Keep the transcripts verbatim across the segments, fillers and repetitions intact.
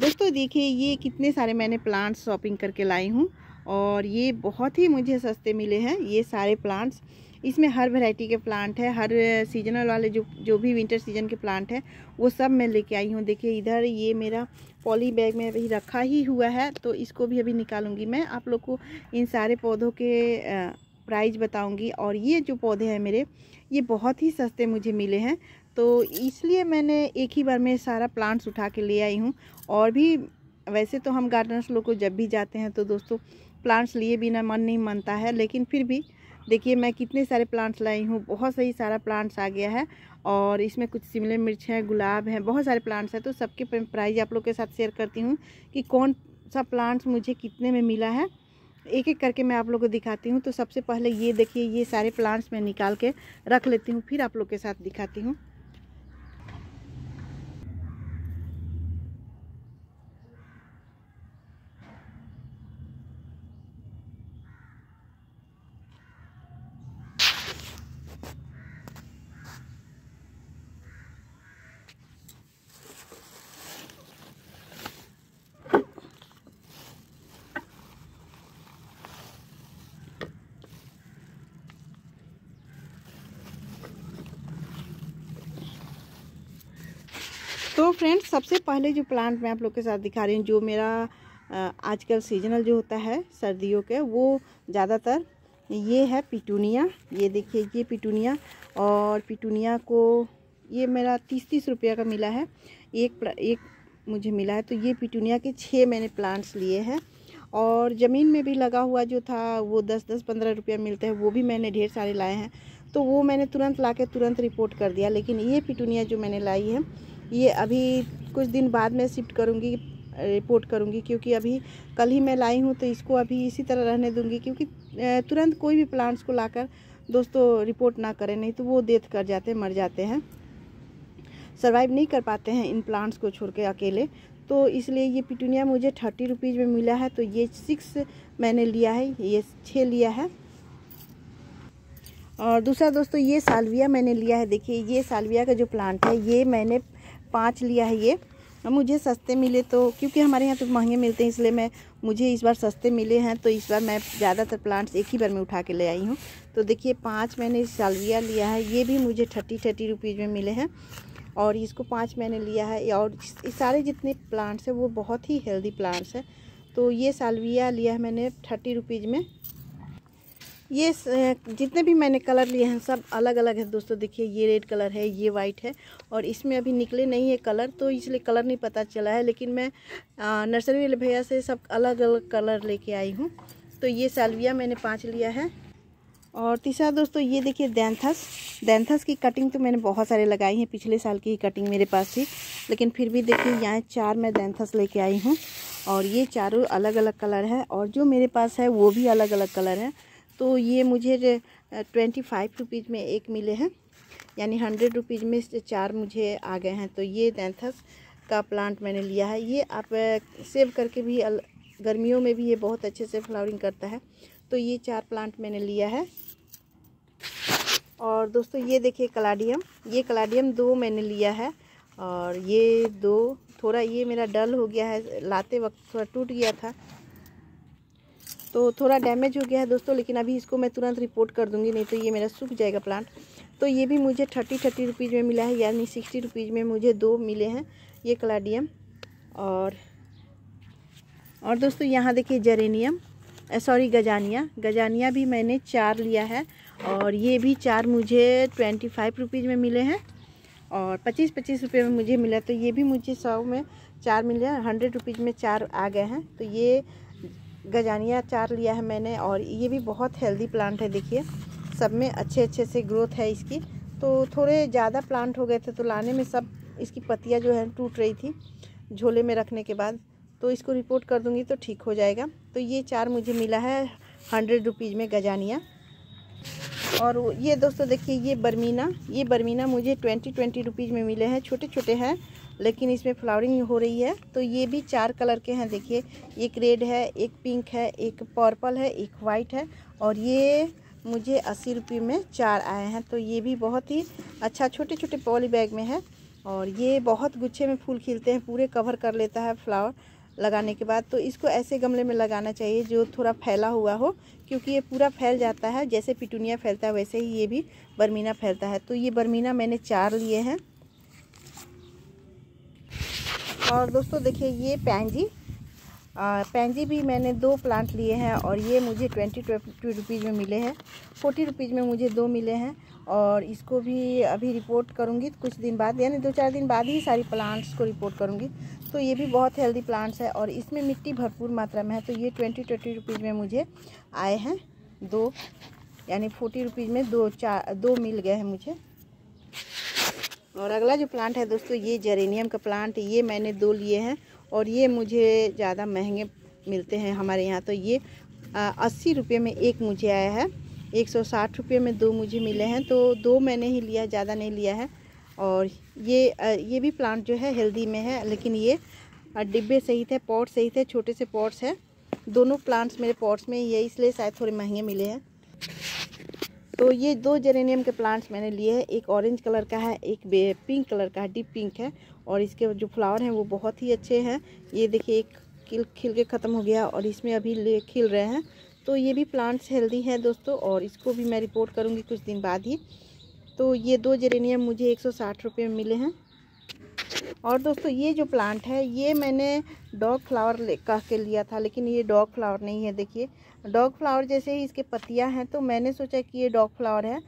दोस्तों देखिए ये कितने सारे मैंने प्लांट्स शॉपिंग करके लाई हूँ और ये बहुत ही मुझे सस्ते मिले हैं। ये सारे प्लांट्स, इसमें हर वैरायटी के प्लांट है, हर सीजनल वाले जो जो भी विंटर सीजन के प्लांट है वो सब मैं लेके आई हूँ। देखिए इधर ये मेरा पॉली बैग में अभी रखा ही हुआ है तो इसको भी अभी निकालूंगी। मैं आप लोग को इन सारे पौधों के प्राइस बताऊंगी। और ये जो पौधे हैं मेरे, ये बहुत ही सस्ते मुझे मिले हैं तो इसलिए मैंने एक ही बार में सारा प्लांट्स उठा के ले आई हूँ। और भी वैसे तो हम गार्डनर्स लोग को जब भी जाते हैं तो दोस्तों प्लांट्स लिए बिना मन नहीं मानता है, लेकिन फिर भी देखिए मैं कितने सारे प्लांट्स लाई हूँ। बहुत सही सारा प्लांट्स आ गया है और इसमें कुछ शिमला मिर्च है, गुलाब हैं, बहुत सारे प्लांट्स हैं। तो सबके प्राइस आप लोग के साथ शेयर करती हूँ कि कौन सा प्लांट्स मुझे कितने में मिला है, एक एक करके मैं आप लोग को दिखाती हूँ। तो सबसे पहले ये देखिए, ये सारे प्लांट्स मैं निकाल के रख लेती हूँ फिर आप लोग के साथ दिखाती हूँ। तो फ्रेंड्स सबसे पहले जो प्लांट मैं आप लोग के साथ दिखा रही हूँ, जो मेरा आजकल सीजनल जो होता है सर्दियों के, वो ज़्यादातर ये है पिटूनिया। ये देखिए ये पिटूनिया, और पिटूनिया को ये मेरा तीस तीस रुपया का मिला है, एक एक मुझे मिला है। तो ये पिटूनिया के छः मैंने प्लांट्स लिए हैं। और ज़मीन में भी लगा हुआ जो था वो दस दस पंद्रह रुपया मिलता है, वो भी मैंने ढेर सारे लाए हैं। तो वो मैंने तुरंत ला के तुरंत रिपोर्ट कर दिया। लेकिन ये पिटूनिया जो मैंने लाई है ये अभी कुछ दिन बाद मैं शिफ्ट करूँगी, रिपोर्ट करूँगी, क्योंकि अभी कल ही मैं लाई हूँ तो इसको अभी इसी तरह रहने दूँगी। क्योंकि तुरंत कोई भी प्लांट्स को लाकर दोस्तों रिपोर्ट ना करें, नहीं तो वो डेथ कर जाते हैं, मर जाते हैं, सर्वाइव नहीं कर पाते हैं इन प्लांट्स को छोड़ के अकेले। तो इसलिए ये पिटूनिया मुझे थर्टी रुपीज़ में मिला है। तो ये सिक्स मैंने लिया है, ये छः लिया है। और दूसरा दोस्तों ये साल्विया मैंने लिया है। देखिए ये साल्विया का जो प्लांट है ये मैंने पाँच लिया है। ये मुझे सस्ते मिले, तो क्योंकि हमारे यहाँ तो महंगे मिलते हैं इसलिए मैं मुझे इस बार सस्ते मिले हैं। तो इस बार मैं ज़्यादातर प्लांट्स एक ही बार में उठा के ले आई हूँ। तो देखिए पाँच मैंने साल्विया लिया है, ये भी मुझे थर्टी थर्टी रुपीज़ में मिले हैं और इसको पाँच मैंने लिया है। और सारे जितने प्लांट्स हैं वो बहुत ही हेल्दी प्लांट्स हैं। तो ये साल्विया लिया है मैंने थर्टी रुपीज़ में। ये जितने भी मैंने कलर लिए हैं सब अलग अलग है दोस्तों। देखिए ये रेड कलर है, ये वाइट है, और इसमें अभी निकले नहीं है कलर, तो इसलिए कलर नहीं पता चला है। लेकिन मैं नर्सरी वाले भैया से सब अलग अलग कलर लेके आई हूँ। तो ये साल्विया मैंने पाँच लिया है। और तीसरा दोस्तों ये देखिए डैंथस। डैंथस की कटिंग तो मैंने बहुत सारे लगाई हैं, पिछले साल की कटिंग मेरे पास थी, लेकिन फिर भी देखिए यहाँ चार मैं डैंथस लेके आई हूँ और ये चारों अलग अलग कलर है और जो मेरे पास है वो भी अलग अलग कलर है। तो ये मुझे ट्वेंटी फाइव रुपीज़ में एक मिले हैं, यानी हंड्रेड रुपीज़ में चार मुझे आ गए हैं। तो ये डैंथस का प्लांट मैंने लिया है। ये आप सेव करके भी, गर्मियों में भी ये बहुत अच्छे से फ्लावरिंग करता है। तो ये चार प्लांट मैंने लिया है। और दोस्तों ये देखिए कलाडियम। ये कलाडियम दो मैंने लिया है और ये दो, थोड़ा ये मेरा डल हो गया है, लाते वक्त थोड़ा टूट गया था तो थोड़ा डैमेज हो गया है दोस्तों। लेकिन अभी इसको मैं तुरंत रिपोर्ट कर दूंगी, नहीं तो ये मेरा सूख जाएगा प्लांट। तो ये भी मुझे थर्टी थर्टी रुपीज़ में मिला है, यानी सिक्सटी रुपीज़ में मुझे दो मिले हैं ये कलाडियम। और और दोस्तों यहाँ देखिए जेरेनियम, सॉरी गजानिया। गजानिया भी मैंने चार लिया है और ये भी चार मुझे ट्वेंटी फाइव रुपीज़ में मिले हैं और पच्चीस पच्चीस रुपये में मुझे मिला। तो ये भी मुझे सौ में चार मिले, हंड्रेड रुपीज़ में चार आ गए हैं। तो ये गजानिया चार लिया है मैंने और ये भी बहुत हेल्दी प्लांट है। देखिए सब में अच्छे अच्छे से ग्रोथ है इसकी। तो थोड़े ज़्यादा प्लांट हो गए थे तो लाने में सब इसकी पत्तियाँ जो है टूट रही थी झोले में रखने के बाद, तो इसको रिपोर्ट कर दूंगी तो ठीक हो जाएगा। तो ये चार मुझे मिला है हंड्रेड रुपीज़ में गजानिया। और ये दोस्तों देखिए ये बर्मीना। ये बर्मीना मुझे ट्वेंटी ट्वेंटी रुपीज़ में मिले हैं, छोटे छोटे हैं लेकिन इसमें फ्लावरिंग हो रही है। तो ये भी चार कलर के हैं। देखिए एक रेड है, एक पिंक है, एक पर्पल है, एक वाइट है, और ये मुझे अस्सी रुपये में चार आए हैं। तो ये भी बहुत ही अच्छा छोटे छोटे पॉली बैग में है और ये बहुत गुच्छे में फूल खिलते हैं, पूरे कवर कर लेता है फ्लावर लगाने के बाद। तो इसको ऐसे गमले में लगाना चाहिए जो थोड़ा फैला हुआ हो, क्योंकि ये पूरा फैल जाता है। जैसे पिटूनिया फैलता है वैसे ही ये भी बर्मीना फैलता है। तो ये बर्मीना मैंने चार लिए हैं। और दोस्तों देखिए ये पैंजी, पैंजी भी मैंने दो प्लांट लिए हैं और ये मुझे ट्वेंटी ट्वेंटी रुपीज़ में मिले हैं, फोर्टी रुपीज़ में मुझे दो मिले हैं। और इसको भी अभी रिपोर्ट करूँगी कुछ दिन बाद, यानी दो चार दिन बाद ही सारी प्लांट्स को रिपोर्ट करूँगी। तो ये भी बहुत हेल्दी प्लांट्स है और इसमें मिट्टी भरपूर मात्रा में है। तो ये ट्वेंटी ट्वेंटी रुपीज़ में मुझे आए हैं दो, यानी फोर्टी रुपीज़ में दो चार दो मिल गए हैं मुझे। और अगला जो प्लांट है दोस्तों ये जेरेनियम का प्लांट, ये मैंने दो लिए हैं और ये मुझे ज़्यादा महंगे मिलते हैं हमारे यहाँ। तो ये अस्सी रुपये में एक मुझे आया है, एक सौ साठ रुपये में दो मुझे मिले हैं। तो दो मैंने ही लिया, ज़्यादा नहीं लिया है। और ये आ, ये भी प्लांट जो है हेल्दी में है, लेकिन ये डिब्बे सहित है, पॉट सहित है, छोटे से पॉट्स हैं। दोनों प्लांट्स मेरे पॉट्स में ही है, इसलिए शायद थोड़े महंगे मिले हैं। तो ये दो जेरेनियम के प्लांट्स मैंने लिए हैं, एक ऑरेंज कलर का है, एक पिंक कलर का है, डीप पिंक है। और इसके जो फ्लावर हैं वो बहुत ही अच्छे हैं। ये देखिए एक खिल खिल के ख़त्म हो गया और इसमें अभी ले खिल रहे हैं। तो ये भी प्लांट्स हेल्दी हैं दोस्तों, और इसको भी मैं रिपोर्ट करूँगी कुछ दिन बाद ही। तो ये दो जेरेनियम मुझे एक सौ साठ रुपये में मिले हैं। और दोस्तों ये जो प्लांट है ये मैंने डॉग फ्लावर कह के लिया था, लेकिन ये डॉग फ्लावर नहीं है। देखिए डॉग फ्लावर जैसे ही इसके पत्तियां हैं, तो मैंने सोचा कि ये डॉग फ्लावर है,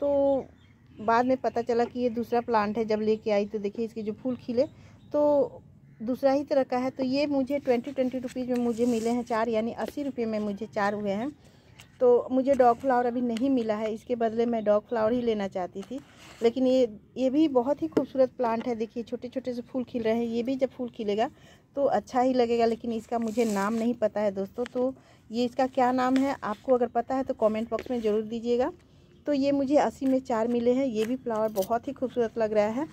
तो बाद में पता चला कि ये दूसरा प्लांट है। जब लेके आई तो देखिए इसके जो फूल खिले तो दूसरा ही तरह का है। तो ये मुझे ट्वेंटी ट्वेंटी रुपीज़ में मुझे मिले हैं चार, यानी अस्सी रुपये में मुझे चार हुए हैं। तो मुझे डॉग फ्लावर अभी नहीं मिला है, इसके बदले मैं डॉग फ्लावर ही लेना चाहती थी। लेकिन ये ये भी बहुत ही खूबसूरत प्लांट है। देखिए छोटे छोटे से फूल खिल रहे हैं, ये भी जब फूल खिलेगा तो अच्छा ही लगेगा। लेकिन इसका मुझे नाम नहीं पता है दोस्तों, तो ये इसका क्या नाम है आपको अगर पता है तो कमेंट बॉक्स में ज़रूर दीजिएगा। तो ये मुझे अस्सी में चार मिले हैं। ये भी फ्लावर बहुत ही खूबसूरत लग रहा है।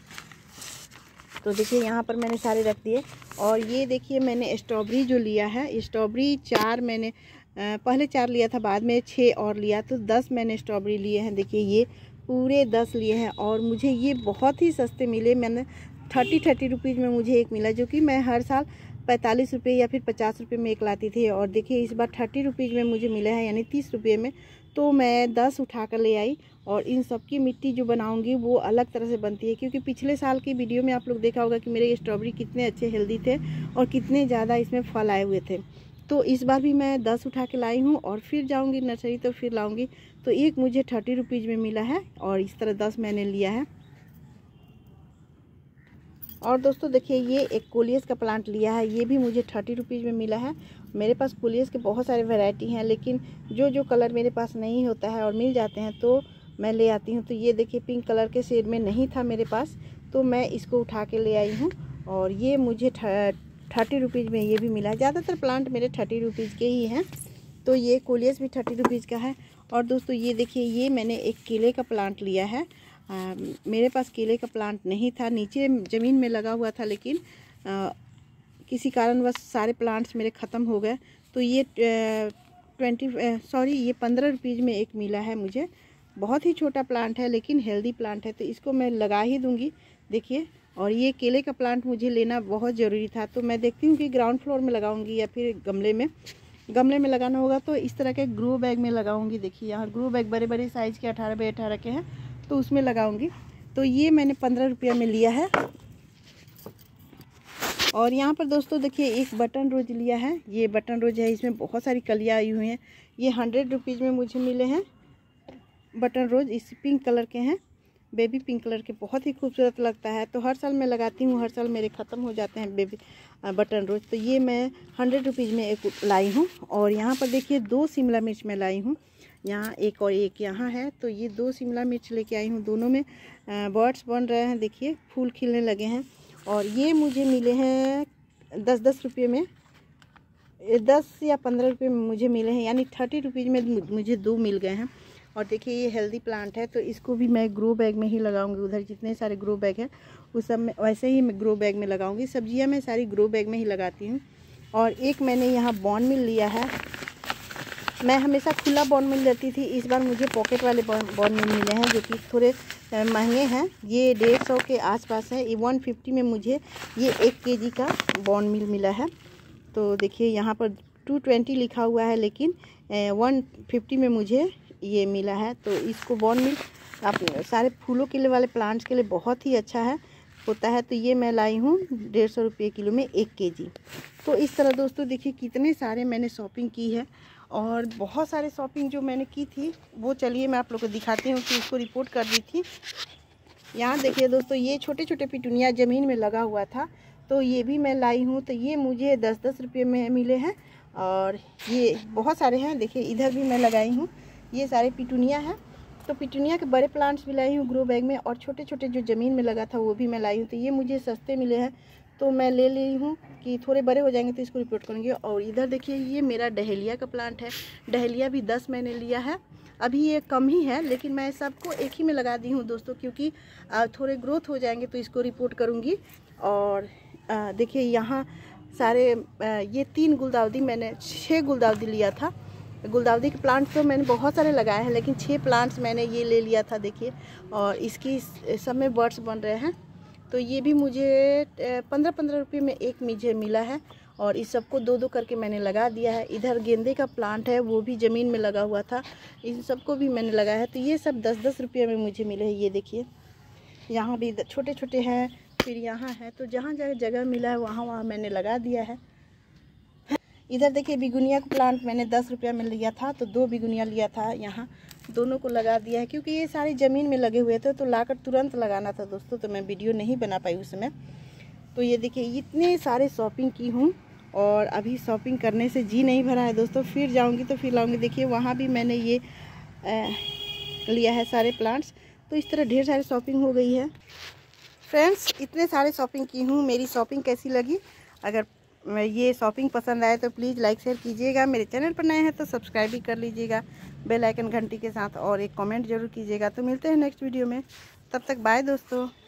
तो देखिए यहाँ पर मैंने सारे रख दिए। और ये देखिए मैंने स्ट्रॉबेरी जो लिया है, स्ट्रॉबेरी चार मैंने पहले चार लिया था, बाद में छः और लिया, तो दस मैंने स्ट्रॉबेरी लिए हैं। देखिए ये पूरे दस लिए हैं और मुझे ये बहुत ही सस्ते मिले। मैंने थर्टी थर्टी रुपीज़ में मुझे एक मिला, जो कि मैं हर साल पैंतालीस रुपये या फिर पचास रुपये में एक लाती थी। और देखिए इस बार थर्टी रुपीज़ में मुझे मिला है, यानी तीस रुपये में। तो मैं दस उठा कर ले आई और इन सब की मिट्टी जो बनाऊंगी वो अलग तरह से बनती है, क्योंकि पिछले साल की वीडियो में आप लोग देखा होगा कि मेरे स्ट्रॉबेरी कितने अच्छे हेल्दी थे और कितने ज़्यादा इसमें फल आए हुए थे। तो इस बार भी मैं दस उठा के लाई हूँ और फिर जाऊँगी नर्सरी तो फिर लाऊँगी। तो एक मुझे थर्टी रुपीज़ में मिला है और इस तरह दस मैंने लिया है। और दोस्तों देखिए ये एक कोलियस का प्लांट लिया है, ये भी मुझे थर्टी रुपीज़ में मिला है। मेरे पास कोलियस के बहुत सारे वैरायटी हैं, लेकिन जो जो कलर मेरे पास नहीं होता है और मिल जाते हैं तो मैं ले आती हूँ। तो ये देखिए पिंक कलर के शेड में नहीं था मेरे पास, तो मैं इसको उठा के ले आई हूँ और ये मुझे थर्टी रुपीज़ में ये भी मिला। ज़्यादातर प्लांट मेरे थर्टी रुपीज़ के ही हैं। तो ये कोलियस भी थर्टी रुपीज़ का है। और दोस्तों ये देखिए ये मैंने एक केले का प्लांट लिया है। आ, मेरे पास केले का प्लांट नहीं था, नीचे ज़मीन में लगा हुआ था, लेकिन आ, किसी कारणवश सारे प्लांट्स मेरे ख़त्म हो गए। तो ये ट्वेंटी सॉरी ये पंद्रह रुपीज़ में एक मिला है मुझे। बहुत ही छोटा प्लांट है लेकिन हेल्दी प्लांट है, तो इसको मैं लगा ही दूँगी। देखिए और ये केले का प्लांट मुझे लेना बहुत ज़रूरी था, तो मैं देखती हूँ कि ग्राउंड फ्लोर में लगाऊंगी या फिर गमले में। गमले में लगाना होगा तो इस तरह के ग्रो बैग में लगाऊंगी। देखिए यहाँ ग्रो बैग बड़े बड़े साइज़ के अठारह बाई अठारह के हैं, तो उसमें लगाऊंगी। तो ये मैंने पंद्रह रुपया में लिया है। और यहाँ पर दोस्तों देखिए एक बटन रोज लिया है, ये बटन रोज है, इसमें बहुत सारी कलियाँ आई हुई हैं। ये हंड्रेड रुपीज़ में मुझे मिले हैं बटन रोज, इस पिंक कलर के हैं, बेबी पिंक कलर के, बहुत ही खूबसूरत लगता है। तो हर साल मैं लगाती हूँ, हर साल मेरे ख़त्म हो जाते हैं बेबी बटन रोज। तो ये मैं हंड्रेड रुपीज़ में एक लाई हूँ। और यहाँ पर देखिए दो शिमला मिर्च मैं लाई हूँ, यहाँ एक और एक यहाँ है। तो ये दो शिमला मिर्च लेके आई हूँ, दोनों में बर्ड्स बन रहे हैं। देखिए फूल खिलने लगे हैं। और ये मुझे मिले हैं दस दस रुपये में, दस या पंद्रह रुपये में मुझे मिले हैं, यानी थर्टी रुपीज़ में मुझे दो मिल गए हैं। और देखिए ये हेल्दी प्लांट है, तो इसको भी मैं ग्रो बैग में ही लगाऊंगी। उधर जितने सारे ग्रो बैग हैं उस सब में वैसे ही मैं ग्रो बैग में लगाऊंगी। सब्जियां मैं सारी ग्रो बैग में ही लगाती हूँ। और एक मैंने यहाँ बॉर्नमिल लिया है, मैं हमेशा खुला बॉर्नमिल लेती थी, इस बार मुझे पॉकेट वाले बॉर्नमिल मिले हैं, जो कि थोड़े महंगे हैं, ये डेढ़ सौ के आसपास है। ये वन फिफ्टी में मुझे ये एक केजी का बॉर्न मिल मिला है। तो देखिए यहाँ पर टू ट्वेंटी लिखा हुआ है, लेकिन वन फिफ्टी में मुझे ये मिला है। तो इसको बॉर्न मिल आप सारे फूलों के लिए वाले प्लांट्स के लिए बहुत ही अच्छा है होता है। तो ये मैं लाई हूँ डेढ़ सौ रुपये किलो में एक केजी। तो इस तरह दोस्तों देखिए कितने सारे मैंने शॉपिंग की है, और बहुत सारे शॉपिंग जो मैंने की थी वो चलिए मैं आप लोग को दिखाती हूँ कि उसको रिपोर्ट कर दी थी। यहाँ देखिए दोस्तों ये छोटे छोटे पिटूनिया ज़मीन में लगा हुआ था, तो ये भी मैं लाई हूँ। तो ये मुझे दस दस रुपये में मिले हैं, और ये बहुत सारे हैं। देखिए इधर भी मैं लगाई हूँ, ये सारे पिटूनिया हैं। तो पिटूनिया के बड़े प्लांट्स भी लाई हूँ ग्रो बैग में, और छोटे छोटे जो ज़मीन में लगा था वो भी मैं लाई हूँ। तो ये मुझे सस्ते मिले हैं तो मैं ले ली हूँ कि थोड़े बड़े हो जाएंगे तो इसको रिपोर्ट करूँगी। और इधर देखिए ये मेरा डहेलिया का प्लांट है। डहेलिया भी दस मैंने लिया है, अभी ये कम ही है, लेकिन मैं सबको एक ही में लगा दी हूँ दोस्तों, क्योंकि थोड़े ग्रोथ हो जाएंगे तो इसको रिपोर्ट करूँगी। और देखिए यहाँ सारे ये तीन गुलदाउदी मैंने छः गुलदाउदी लिया था। गुलदाउदी के प्लांट्स तो मैंने बहुत सारे लगाए हैं, लेकिन छः प्लांट्स मैंने ये ले लिया था देखिए, और इसकी सब में बर्ड्स बन रहे हैं। तो ये भी मुझे पंद्रह पंद्रह रुपये में एक मुझे मिला है, और इस सबको दो दो करके मैंने लगा दिया है। इधर गेंदे का प्लांट है, वो भी ज़मीन में लगा हुआ था, इन सबको भी मैंने लगाया है। तो ये सब दस दस रुपये में मुझे मिले हैं। ये देखिए यहाँ भी छोटे छोटे हैं, फिर यहाँ है। तो जहाँ जहाँ जगह मिला है वहाँ वहाँ मैंने लगा दिया है। इधर देखिए बिगुनिया का प्लांट मैंने दस रुपया में लिया था, तो दो बिगुनिया लिया था, यहाँ दोनों को लगा दिया है, क्योंकि ये सारे ज़मीन में लगे हुए थे तो लाकर तुरंत लगाना था दोस्तों, तो मैं वीडियो नहीं बना पाई उस समय। तो ये देखिए इतने सारे शॉपिंग की हूँ, और अभी शॉपिंग करने से जी नहीं भरा है दोस्तों, फिर जाऊँगी तो फिर लाऊँगी। देखिए वहाँ भी मैंने ये आ, लिया है सारे प्लांट्स। तो इस तरह ढेर सारी शॉपिंग हो गई है फ्रेंड्स, इतने सारे शॉपिंग की हूँ। मेरी शॉपिंग कैसी लगी? अगर ये शॉपिंग पसंद आए तो प्लीज़ लाइक शेयर कीजिएगा। मेरे चैनल पर नए हैं तो सब्सक्राइब भी कर लीजिएगा बेल आइकन घंटी के साथ, और एक कमेंट जरूर कीजिएगा। तो मिलते हैं नेक्स्ट वीडियो में, तब तक बाय दोस्तों।